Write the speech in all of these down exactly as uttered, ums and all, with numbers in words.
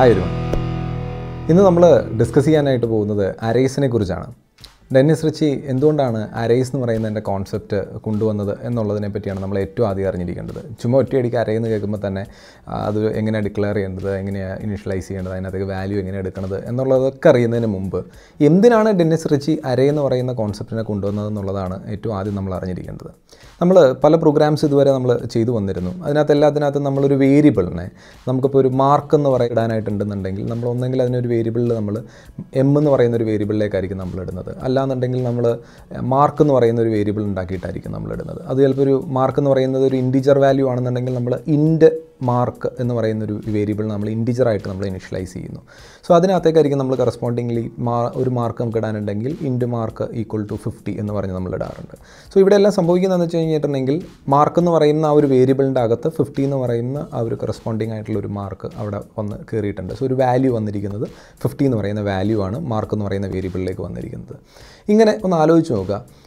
Hi everyone. In this video, we discuss arrays. Dennis Ritchie is the arrays concept of the We have many programs that we have done. That's why we have a variable. We have a mark. We have a variable. We have a variable. We have a mark. We have a variable. Mark is an integer value. Int mark is a variable. We have integer value. So, that's why correspondingly a mark. Int mark equal to fifty. So, here Mark is a variable and fifteen is a corresponding mark. So, the value is fifteen is a value and mark is a variable. Here,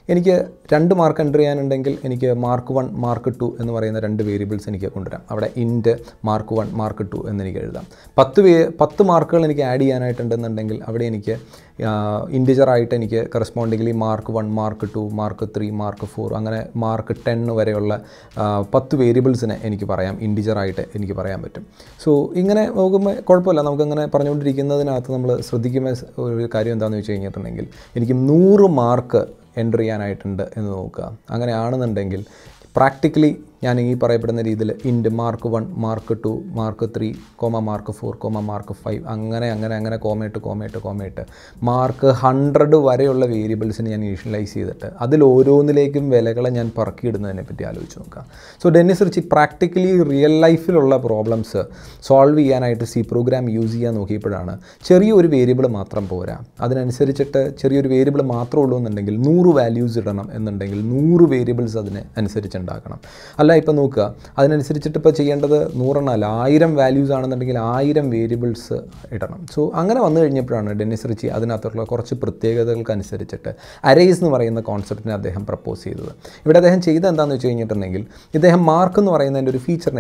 I have two mark entry and mark one, mark two and two variables. Int mark one, mark two. ten mark add and Uh, integer item correspondingly mark one, mark two, mark three, mark four, and mark ten vareyulla uh, ten variables in eniki parayam integer item eniki parayan pattum. So ingane nokkumbol kollappilla namukku angane paranjondirikkunnathu nammal shraddhikkume oru karyam endanu vechu kenniyattunengil eniki one hundred mark enter cheyanayittunde ennu nokka angane aanunundengil practically ഞാൻ ഈ പറയപ്പെടുന്ന രീതിയിൽ int mark one mark two mark three comma mark four comma mark five അങ്ങനെ അങ്ങനെ അങ്ങനെ comma ഇട്ട് comma ഇട്ട് comma ഇട്ട് mark one hundred വരെയുള്ള വേരിയബിൾസിനെ ഞാൻ ഇനിഷ്യലൈസ് ചെയ്തിട്ട് അതിൽ ഓരോന്നിലേക്കും വിലകളെ ഞാൻ പറക്കി ഇടുന്നതിനെ പറ്റി ആലോചിച്ച് നോക്കുക so Dennis Ritchie practically real ലൈഫിലുള്ള പ്രോബ്ലംസ് സോൾവ് ചെയ്യാനായിട്ട് സി പ്രോഗ്രാം യൂസ് ചെയ്യാൻ നോക്കിയപ്പോഴാണ് ചെറിയൊരു വേരിയബിൾ മാത്രം പോരാ അതിനനുസരിച്ചിട്ട് ചെറിയൊരു വേരിയബിൾ മാത്രമേ ഉള്ളൂ എന്നുണ്ടെങ്കിൽ one hundred വാല്യൂസ് ഇടണം എന്നുണ്ടെങ്കിൽ one hundred വേരിയബിൾസ് അതിനെ അനുസരിച്ച് ഉണ്ടാക്കണം If you look at the one hundred values, one hundred variables. So, Dennis Ritchie is the arrays concept. If you mark a feature,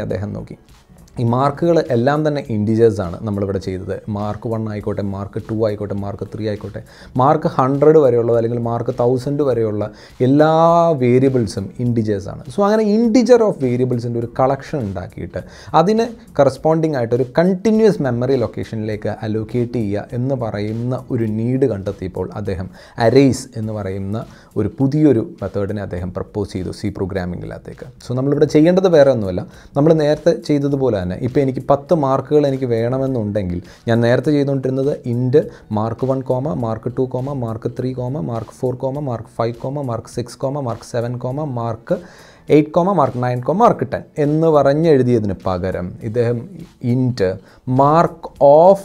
ഈ മാർക്കുകൾ എല്ലാം തന്നെ ഇൻഡിജേഴ്സ് ആണ് നമ്മൾ ഇവിടെ ചെയ്തത് മാർക്ക് one ആയിക്കോട്ടെ മാർക്ക് two ആയിക്കോട്ടെ മാർക്ക് three ആയിക്കോട്ടെ മാർക്ക് one hundred വരെയുള്ള അല്ലെങ്കിൽ മാർക്ക് one thousand വരെയുള്ള എല്ലാ വേരിയബിൾസും ഇൻഡിജേഴ്സ് ആണ് സോ അങ്ങനെ ഇൻഡിജർ ഓഫ് വേരിയബിൾസിന്റെ ഒരു കളക്ഷൻ ഉണ്ടാക്കിയിട്ട് അതിനെ കറസ്പോണ്ടിംഗ് ആയിട്ട് ഒരു കണ്ടിന്യൂസ് മെമ്മറി ലൊക്കേഷനിലേക്ക് അലോക്കേറ്റ് ചെയ്യുക എന്ന് പറയുന്ന ഒരു നീഡ് കണ്ടെത്തിയപ്പോൾ അദ്ദേഹം അറേസ് എന്ന് പറയുന്ന ഒരു പുതിയൊരു മെത്തേഡിനെ അദ്ദേഹം പ്രപ്പോസ് ചെയ്തു സി പ്രോഗ്രാമിംഗിലേക്ക് സോ നമ്മൾ ഇവിടെ ചെയ്യേണ്ടത് വേറെ ഒന്നുമല്ല നമ്മൾ നേരത്തെ ചെയ്തതുപോലെ If you have ten marks, you can get one mark one, mark two, mark three, mark four, mark five, mark six, mark seven, mark eight, mark nine, mark ten. This is mark of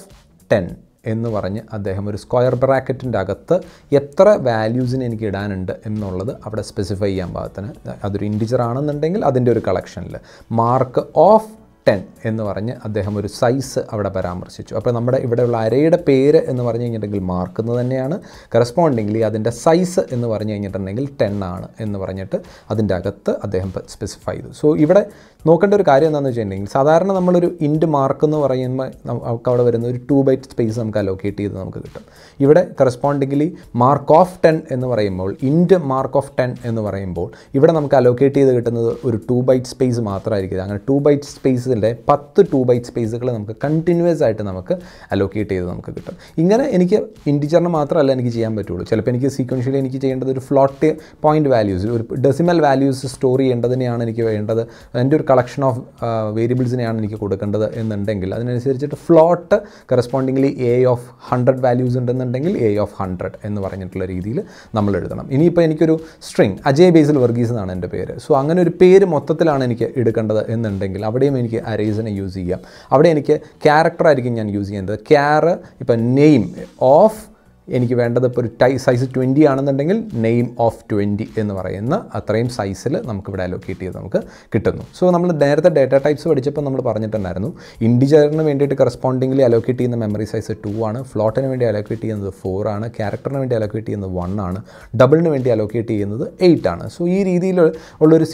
ten. In the Varanya, square bracket and Agatha, Yetra values in any Kidan and Emnola, after specify Yambatana, other integer Anan and Dangle, other collection. Mark of ten എന്ന് പറഞ്ഞു അദ്ദേഹം ഒരു size അവിടെ പരാമർശിച്ചു അപ്പോൾ നമ്മുടെ ഇവിടെയുള്ള അറേയുടെ പേര് എന്ന് പറഞ്ഞു കഴിഞ്ഞിട്ടുണ്ടെങ്കിൽ മാർക്ക് എന്ന് തന്നെയാണ് കറസ്പോണ്ടിംഗ്ലി അതിന്റെ സൈസ് എന്ന് പറഞ്ഞു കഴിഞ്ഞിട്ടുണ്ടെങ്കിൽ ten ആണ് എന്ന് പറഞ്ഞിട്ട് അതിന്റെ അകത്ത് അദ്ദേഹം സ്പെസിഫൈ ചെയ്തു സോ ഇവിടെ നോക്കേണ്ട ഒരു കാര്യം എന്താണെന്ന് വെച്ചിട്ടുണ്ടെങ്കിൽ സാധാരണ നമ്മൾ ഒരു ഇന്റ് മാർക്ക് എന്ന് പറയുമ്പോൾ നമുക്ക് അവിടെ വരുന്ന ഒരു two ബൈറ്റ് സ്പേസ് നമുക്ക് അലോക്കേറ്റ് ചെയ്ത് നമുക്ക് കിട്ടും ഇവിടെ കറസ്പോണ്ടിംഗ്ലി മാർക്ക് ഓഫ് ten എന്ന് പറയുമ്പോൾ ഇന്റ് മാർക്ക് ഓഫ് ten എന്ന് പറയുമ്പോൾ ഇവിടെ നമുക്ക് അലോക്കേറ്റ് ചെയ്ത് കിട്ടുന്നത് ഒരു two ബൈറ്റ് സ്പേസ് മാത്രമായിരിക്കും അങ്ങനെ two byte space ten two byte spaces continuous allocate integer sequentially float point values decimal values story collection of variables float correspondingly a of one hundred values a of one hundred and string Ajay Basil Varghese so pair Arrays and use here. Avade character I can use here. Care name of any size twenty and name of twenty in the Varena, a three size allocate kitten. So number the data types of Paranatanarno, integer correspondingly allocate in the memory size two on a float and allocate in the four on a character and allocate in the one on double navy allocate in the eight on. So e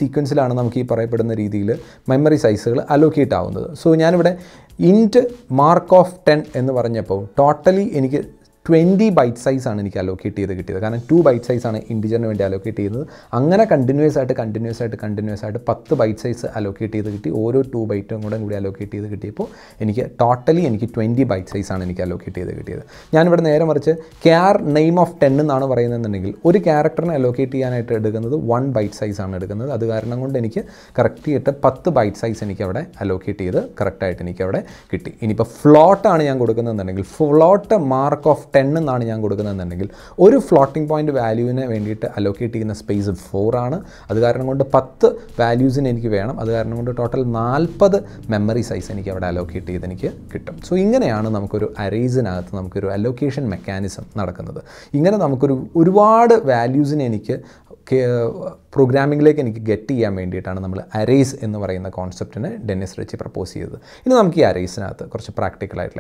sequence keep memory size allocate. So int mark of ten എന്ന് പറഞ്ഞപ്പോൾ totally എനിക്ക് twenty byte size ആണ് എനിക്ക് allocate ചെയ്ത് കിട്ടിയത്. കാരണം two byte size ആണ് ഇന്റിജറിന് വേണ്ടി allocate ചെയ്യുന്നത്. അങ്ങനെ കണ്ടിന്യൂസ് ആയിട്ട് കണ്ടിന്യൂസ് ആയിട്ട് കണ്ടിന്യൂസ് ആയിട്ട് ten byte size allocate ചെയ്ത് കിട്ടി. ഓരോ two byte ഉം കൂടെ കൂടി allocate ചെയ്ത് കിട്ടിയപ്പോൾ എനിക്ക് ടോട്ടലി എനിക്ക് twenty byte size ആണ് എനിക്ക് allocate ചെയ്ത് കിട്ടിയത്. ഞാൻ ഇവിടെ നേരെ മറിച്ച് char name of ten എന്നാണ് പറയുന്നതെന്നുണ്ടെങ്കിൽ ഒരു ക്യാരക്ടറിനെ allocate ചെയ്യാനായിട്ട് എടുക്കുന്നത് one byte size ആണ് എടുക്കുന്നത്. അത് കാരണം കൊണ്ട് എനിക്ക് കറക്റ്റ് ആയിട്ട് ten byte size എനിക്ക് അവിടെ allocate ചെയ്ത് കറക്റ്റ് ആയിട്ട് എനിക്ക് അവിടെ കിട്ടി. ഇനിയിപ്പോൾ float ആണ് ഞാൻ കൊടുക്കുന്നതെന്നുണ്ടെങ്കിൽ float mark of ten എന്നാണ് ഞാൻ കൊടുക്കുന്നതെന്നുണ്ടെങ്കിൽ ഒരു ഫ്ലോട്ടിംഗ് പോയിൻറ്റ് വാല്യൂവിന് വേണ്ടിയിട്ട് അലോക്കേറ്റ് ചെയ്യുന്ന സ്പേസ് four ആണ്. അത് കാരണം കൊണ്ട് ten വാല്യൂസിന് എനിക്ക് വേണം. അത് കാരണം കൊണ്ട് ടോട്ടൽ forty മെമ്മറി സൈസ് എനിക്ക് അവിടെ അലോക്കേറ്റ് ചെയ്ത് എനിക്ക് കിട്ടും. സോ ഇങ്ങനെയാണ് നമുക്കൊരു അറേസിനകത്ത് നമുക്കൊരു അലോക്കേഷൻ മെക്കാനിസം നടക്കുന്നത്. ഇങ്ങനെ നമുക്കൊരു ഒരുപാട് വാല്യൂസിന് എനിക്ക് പ്രോഗ്രാമിംഗിലേക്ക് എനിക്ക് ഗെറ്റ് ചെയ്യാൻ വേണ്ടിയിട്ടാണ് നമ്മൾ അറേസ് എന്ന് പറയുന്ന കോൺസെപ്റ്റിനെ ഡെന്നിസ് റിച്ചി പ്രപ്പോസ് ചെയ്തത്. ഇനി നമുക്ക് ഈ അറേസിനകത്ത് കുറച്ച് പ്രാക്ടിക്കലായിട്ടുള്ള